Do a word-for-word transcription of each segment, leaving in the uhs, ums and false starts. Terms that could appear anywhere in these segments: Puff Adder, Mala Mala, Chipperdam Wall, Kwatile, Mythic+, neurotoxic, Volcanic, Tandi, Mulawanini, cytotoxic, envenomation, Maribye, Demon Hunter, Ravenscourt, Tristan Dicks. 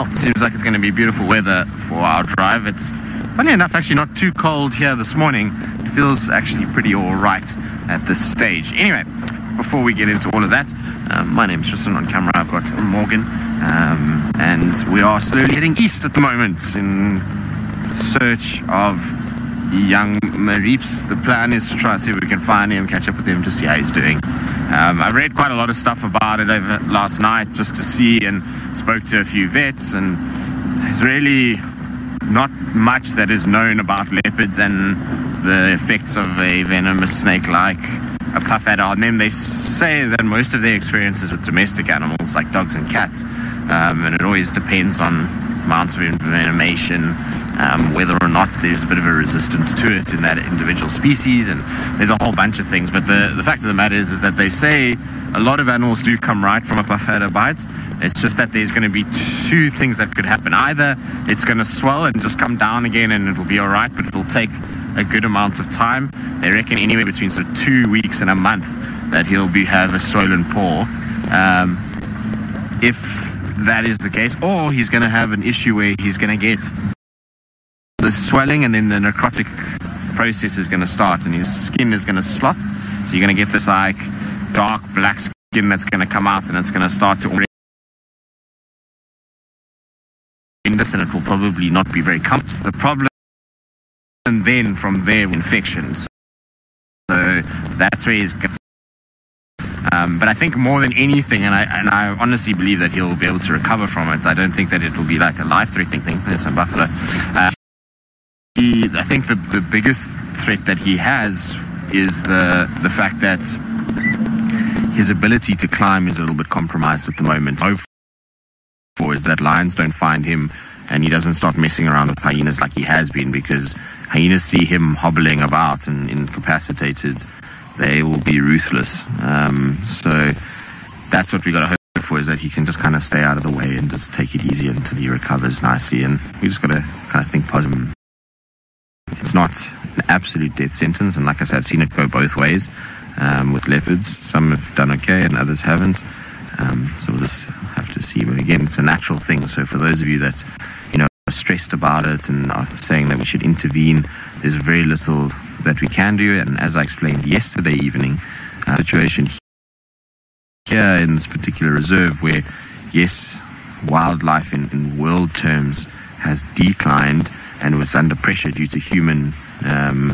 Oh, seems like it's going to be beautiful weather for our drive. It's, funny enough, actually not too cold here this morning. It feels actually pretty all right at this stage. Anyway, before we get into all of that, uh, my name's Tristan. On camera, I've got Morgan. Um, and we are slowly heading east at the moment in search of young Maribye. The plan is to try and see if we can find him, catch up with him, just see how he's doing. Um, I've read quite a lot of stuff about it over last night just to see, and spoke to a few vets, and there's really not much that is known about leopards and the effects of a venomous snake like a puff adder on them. They say that most of their experiences with domestic animals like dogs and cats, um, and it always depends on amounts of envenomation, um, whether or not there's a bit of a resistance to it in that individual species, and there's a whole bunch of things. But the, the fact of the matter is, is that they say a lot of animals do come right from a puff adder bite. It's just that there's going to be two things that could happen. Either it's going to swell and just come down again and it'll be all right, but it'll take a good amount of time. They reckon anywhere between sort of two weeks and a month that he'll be have a swollen paw. Um, if that is the case, or he's going to have an issue where he's going to get the swelling, and then the necrotic process is going to start and his skin is going to slough. So you're going to get this like dark black skin that's going to come out, and it's going to start to this, and it will probably not be very comfortable. The problem, and then from there, infections. So that's where he's going. Um, but I think more than anything, and I, and I honestly believe that he'll be able to recover from it. I don't think that it will be like a life-threatening thing. There's some buffalo. Uh, he, I think the, the biggest threat that he has is the, the fact that his ability to climb is a little bit compromised at the moment. Hope for is that lions don't find him, and he doesn't start messing around with hyenas like he has been, because hyenas see him hobbling about and incapacitated, they will be ruthless. Um, so that's what we got to hope for, is that he can just kind of stay out of the way and just take it easy until he recovers nicely. And we just got to kind of think positive. It's not an absolute death sentence, and like I said, I've seen it go both ways um, with leopards. Some have done okay and others haven't. Um, so we'll just have to see. But again, it's a natural thing. So for those of you that, you know, are stressed about it and are saying that we should intervene, there's very little that we can do. And as I explained yesterday evening, uh, situation here in this particular reserve where, yes, wildlife in, in world terms has declined and was under pressure due to human um,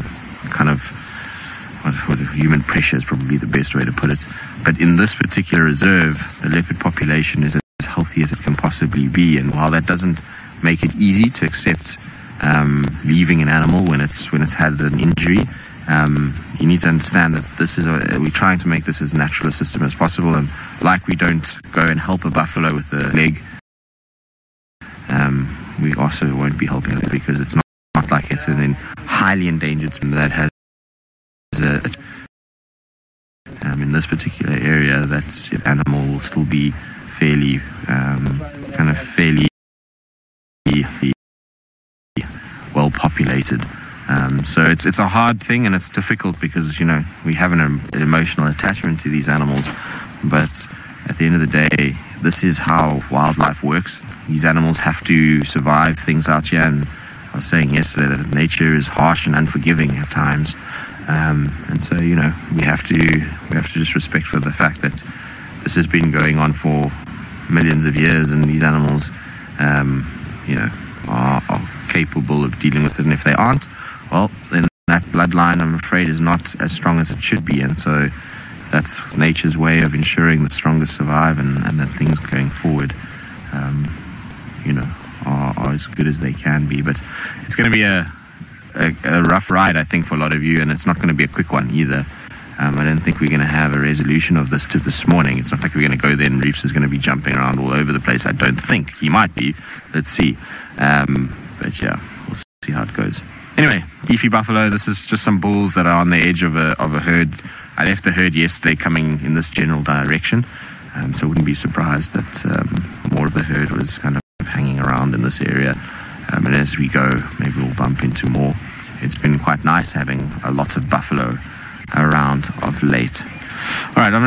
kind of human pressure is probably the best way to put it. But in this particular reserve, the leopard population is as healthy as it can possibly be. And while that doesn't make it easy to accept um, leaving an animal when it's when it's had an injury, um, you need to understand that this is a, we're trying to make this as natural a system as possible. And like we don't go and help a buffalo with a leg, um, we also won't be helping it, because it's not, not like it's an highly endangered that has. A, um, in this particular area, that animal will still be fairly, um, kind of fairly well populated. Um, so it's it's a hard thing, and it's difficult because, you know, we have an, an emotional attachment to these animals. But at the end of the day, this is how wildlife works. These animals have to survive things out here. And I was saying yesterday that nature is harsh and unforgiving at times. Um, and so, you know, we have to we have to just respect for the fact that this has been going on for millions of years, and these animals, um, you know, are, are capable of dealing with it. And if they aren't, well, then that bloodline, I'm afraid, is not as strong as it should be. And so that's nature's way of ensuring the strongest survive, and, and that things going forward, um, you know, are, are as good as they can be. But it's going to be a A, a rough ride, I think, for a lot of you, and it's not going to be a quick one either. Um, I don't think we're going to have a resolution of this to this morning. It's not like we're going to go there and Reeves is going to be jumping around all over the place. I don't think he might be. Let's see. Um, but yeah, we'll see how it goes. Anyway, beefy buffalo. This is just some bulls that are on the edge of a of a herd. I left the herd yesterday coming in this general direction, um, so I wouldn't be surprised that um, more of the herd was kind of hanging around in this area. Um, and as we go, maybe we'll bump into more. It's been quite nice having a lot of buffalo around of late. All right, I'm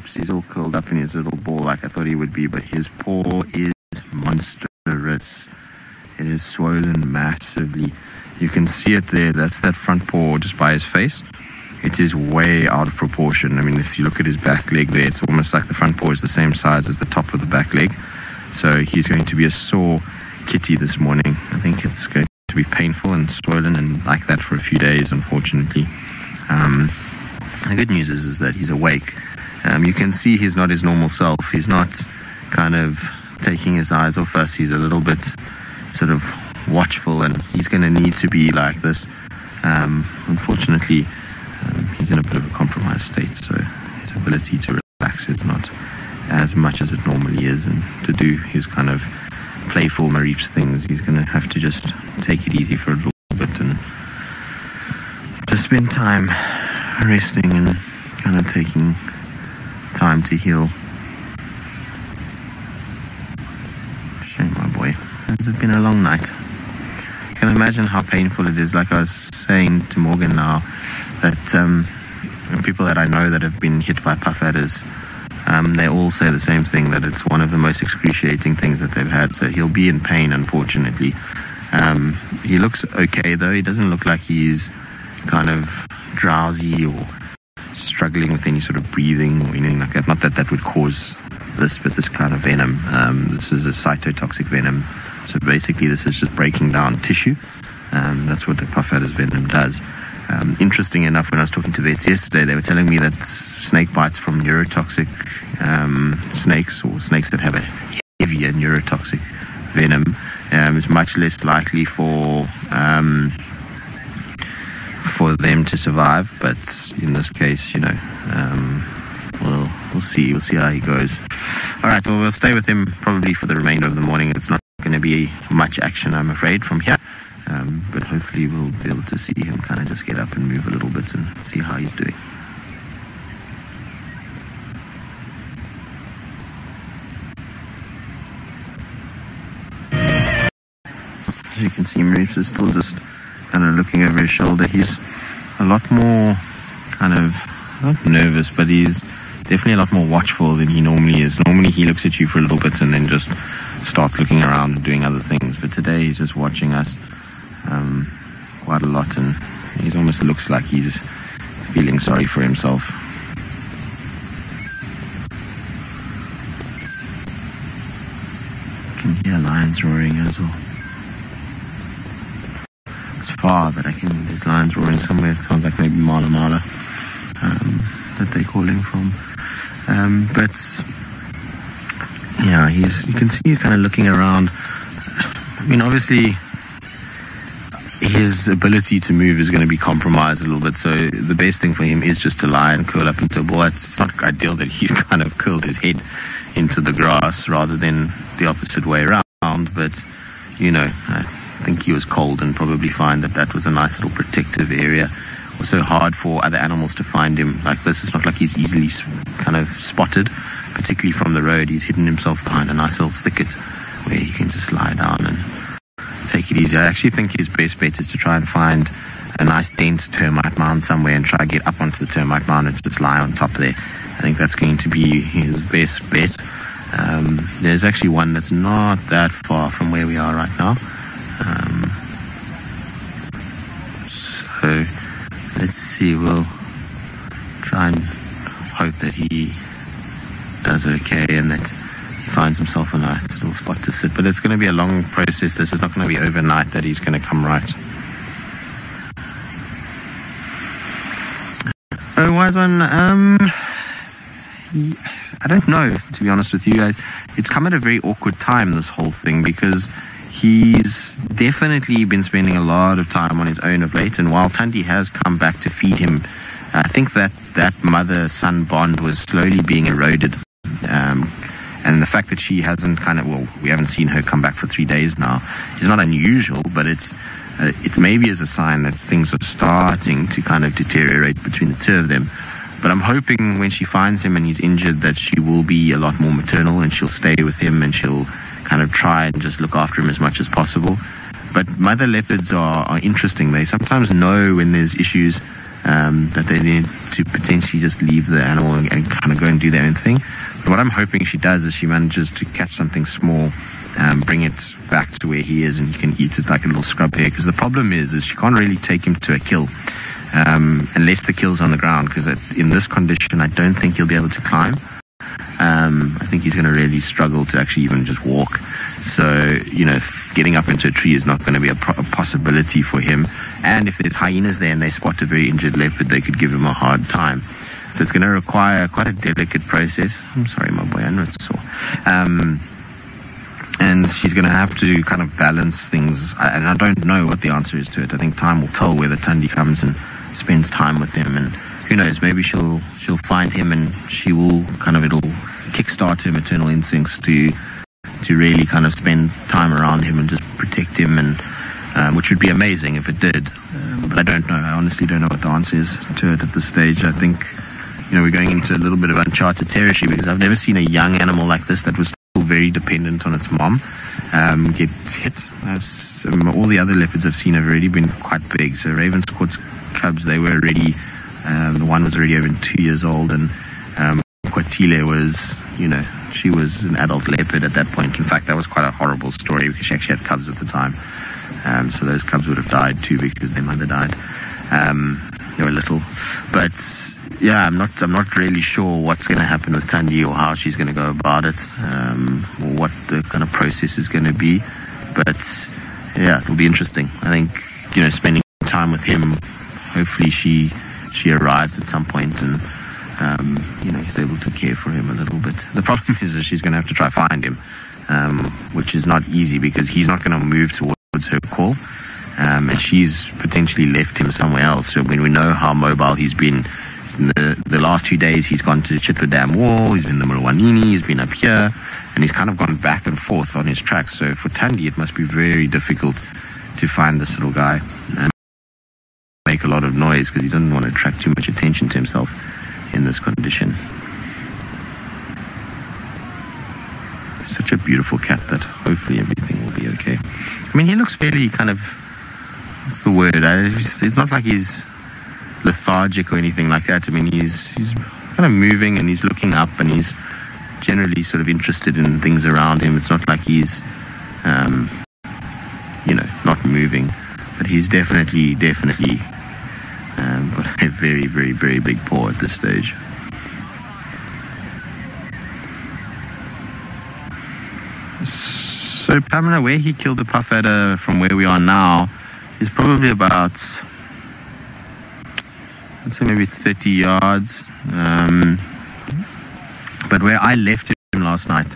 he's all curled up in his little ball like I thought he would be, but his paw is monstrous. It is swollen massively. You can see it there. That's that front paw just by his face. It is way out of proportion. I mean, if you look at his back leg there, it's almost like the front paw is the same size as the top of the back leg. So he's going to be a sore kitty this morning. I think it's going to be painful and swollen and like that for a few days, unfortunately. Um, the good news is, is that he's awake. Um, you can see he's not his normal self. He's not kind of taking his eyes off us. He's a little bit sort of watchful, and he's going to need to be like this. Um, unfortunately, um, he's in a bit of a compromised state, so his ability to relax is not as much as it normally is, and to do his kind of playful Maribye things, he's going to have to just take it easy for a little bit and just spend time resting and kind of taking time to heal. Shame, my boy. It's been a long night. I can imagine how painful it is. Like I was saying to Morgan now, that um, people that I know that have been hit by puff adders, um, they all say the same thing, that it's one of the most excruciating things that they've had. So he'll be in pain, unfortunately. Um, he looks okay, though. He doesn't look like he's kind of drowsy or struggling with any sort of breathing or anything like that. Not that that would cause this, but this kind of venom. Um, this is a cytotoxic venom. So basically this is just breaking down tissue. Um, that's what the puff adder's venom does. Um, interesting enough, when I was talking to vets yesterday, they were telling me that snake bites from neurotoxic um, snakes, or snakes that have a heavier neurotoxic venom, um, is much less likely for um, for them to survive. But in this case, you know, um, we'll, we'll see. We'll see how he goes. All right, well, we'll stay with him probably for the remainder of the morning. It's not going to be much action, I'm afraid, from here. Um, but hopefully we'll be able to see him kind of just get up and move a little bit and see how he's doing. As you can see, Maribye is still just kind of looking over his shoulder. He's a lot more kind of, not nervous, but he's definitely a lot more watchful than he normally is. Normally he looks at you for a little bit and then just starts looking around and doing other things. But today he's just watching us um, quite a lot, and he almost looks like he's feeling sorry for himself. I can hear lions roaring as well. Far, but I can, there's lions roaring somewhere. It sounds like maybe Mala Mala um, that they're calling from. Um, but yeah, he's, you can see he's kind of looking around. I mean, obviously his ability to move is going to be compromised a little bit, so the best thing for him is just to lie and curl up into a ball. It's not ideal that he's kind of curled his head into the grass rather than the opposite way around, but you know, I, I think he was cold and probably find that that was a nice little protective area. Also hard for other animals to find him like this. It's not like he's easily kind of spotted, particularly from the road. He's hidden himself behind a nice little thicket where he can just lie down and take it easy. I actually think his best bet is to try and find a nice dense termite mound somewhere and try to get up onto the termite mound and just lie on top there. I think that's going to be his best bet. Um, there's actually one that's not that far from where we are right now. Um, so let's see, we'll try and hope that he does okay and that he finds himself a nice little spot to sit. But it's going to be a long process. This is not going to be overnight that he's going to come right. Oh, wise one, um, I don't know, to be honest with you. I, it's come at a very awkward time, this whole thing, because he's definitely been spending a lot of time on his own of late, and while Tandi has come back to feed him, I think that that mother-son bond was slowly being eroded. Um, and the fact that she hasn't kind of, well, we haven't seen her come back for three days now, is not unusual, but it's uh, it maybe is a sign that things are starting to kind of deteriorate between the two of them. But I'm hoping when she finds him and he's injured that she will be a lot more maternal and she'll stay with him and she'll kind of try and just look after him as much as possible. But mother leopards are, are interesting. They sometimes know when there's issues um, that they need to potentially just leave the animal and, and kind of go and do their own thing. But what I'm hoping she does is she manages to catch something small um, bring it back to where he is, and he can eat it like a little scrub hare. Because the problem is, is she can't really take him to a kill um, unless the kill's on the ground. Because in this condition, I don't think he'll be able to climb. Um, I think he's going to really struggle to actually even just walk. So, you know, getting up into a tree is not going to be a, pro a possibility for him. And if there's hyenas there and they spot a very injured leopard, they could give him a hard time. So it's going to require quite a delicate process. I'm sorry, my boy, I know it's sore. Um, and she's going to have to kind of balance things. And I don't know what the answer is to it. I think time will tell whether Tandi comes and spends time with him, and who knows, maybe she'll she'll find him, and she will kind of, it'll kickstart her maternal instincts to to really kind of spend time around him and just protect him, and um, which would be amazing if it did. Um, but I don't know. I honestly don't know what the answer is to it at this stage. I think, you know, we're going into a little bit of uncharted territory, because I've never seen a young animal like this that was still very dependent on its mom um, get hit. I've, all the other leopards I've seen have already been quite big. So Ravenscourt's cubs, they were already... Um, the one was already over two years old, and um, Kwatile was, you know, she was an adult leopard at that point. In fact, that was quite a horrible story, because she actually had cubs at the time. Um, so those cubs would have died too, because their mother died. Um, they were little. But yeah, I'm not, I'm not really sure what's going to happen with Tandi, or how she's going to go about it, um, or what the kind of process is going to be. But yeah, it'll be interesting. I think, you know, spending time with him, hopefully she... she arrives at some point, and um, you know, is able to care for him a little bit. The problem is that she's going to have to try find him, um, which is not easy, because he's not going to move towards her call, um, and she's potentially left him somewhere else. So when we know how mobile he's been in the, the last two days, he's gone to Chipperdam Wall, he's been to Mulawanini, he's been up here, and he's kind of gone back and forth on his tracks. So for Tandi, it must be very difficult to find this little guy. Um, a lot of noise, because he doesn't want to attract too much attention to himself in this condition. Such a beautiful cat that hopefully everything will be okay. I mean, he looks fairly kind of, what's the word? It's not like he's lethargic or anything like that. I mean, he's, he's kind of moving, and he's looking up, and he's generally sort of interested in things around him. It's not like he's, um, you know, not moving. But he's definitely, definitely... Um, got a very, very, very big paw at this stage. So, Pamela, where he killed the Puff Adder from where we are now is probably about, I'd say maybe thirty yards. Um, but where I left him last night,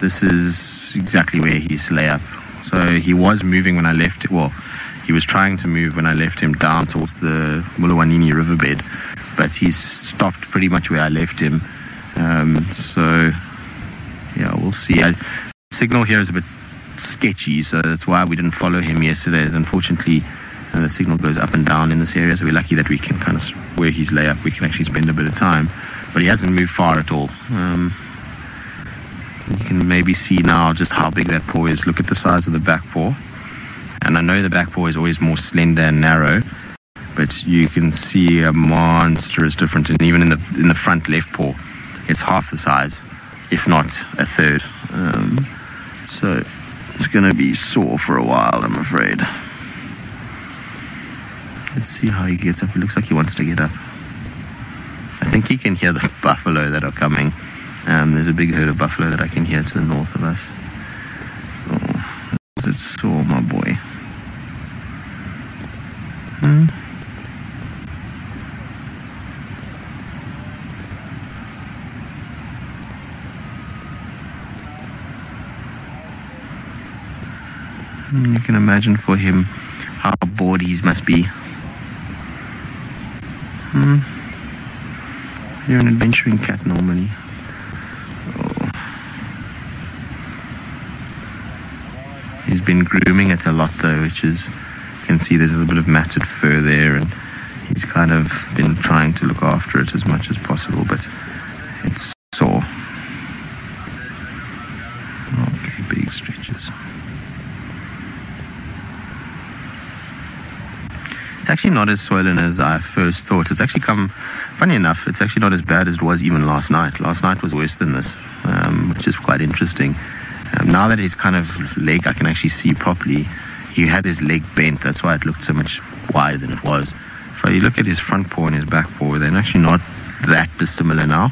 this is exactly where he used to lay up. So he was moving when I left it. Well, he was trying to move when I left him down towards the Mulawanini riverbed, but he's stopped pretty much where I left him. Um, so, yeah, we'll see. I, signal here is a bit sketchy, so that's why we didn't follow him yesterday. As unfortunately, uh, the signal goes up and down in this area, so we're lucky that we can kind of, where he's lay up, we can actually spend a bit of time. But he hasn't moved far at all. Um, you can maybe see now just how big that paw is. Look at the size of the back paw. And I know the back paw is always more slender and narrow, but you can see a monstrous difference. And even in the in the front left paw, it's half the size, if not a third. Um, so it's going to be sore for a while, I'm afraid. Let's see how he gets up. It looks like he wants to get up. I think he can hear the buffalo that are coming. Um, there's a big herd of buffalo that I can hear to the north of us. Oh, it's sore, my boy. Hmm. You can imagine for him how bored he must be. Hmm. You're an adventuring cat normally. Oh. He's been grooming it a lot though, which is... can see there's a little bit of matted fur there, and he's kind of been trying to look after it as much as possible, but it's sore. Okay, big stretches. It's actually not as swollen as I first thought. It's actually come, funny enough, it's actually not as bad as it was even last night. Last night was worse than this, um, which is quite interesting. Um, now that his kind of leg I can actually see properly, he had his leg bent. That's why it looked so much wider than it was. If you look at his front paw and his back paw, they're actually not that dissimilar now,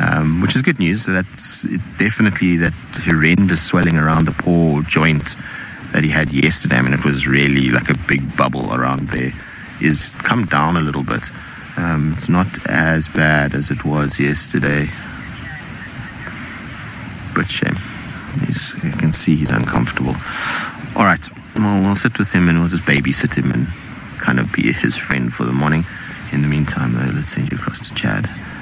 um, which is good news. So that's it, definitely that horrendous swelling around the paw joint that he had yesterday. I mean, it was really like a big bubble around there. Is come down a little bit. Um, it's not as bad as it was yesterday. But shame. He's, you can see he's uncomfortable. All right. Well, we'll sit with him and we'll just babysit him and kind of be his friend for the morning. In the meantime, though, let's send you across to Chad.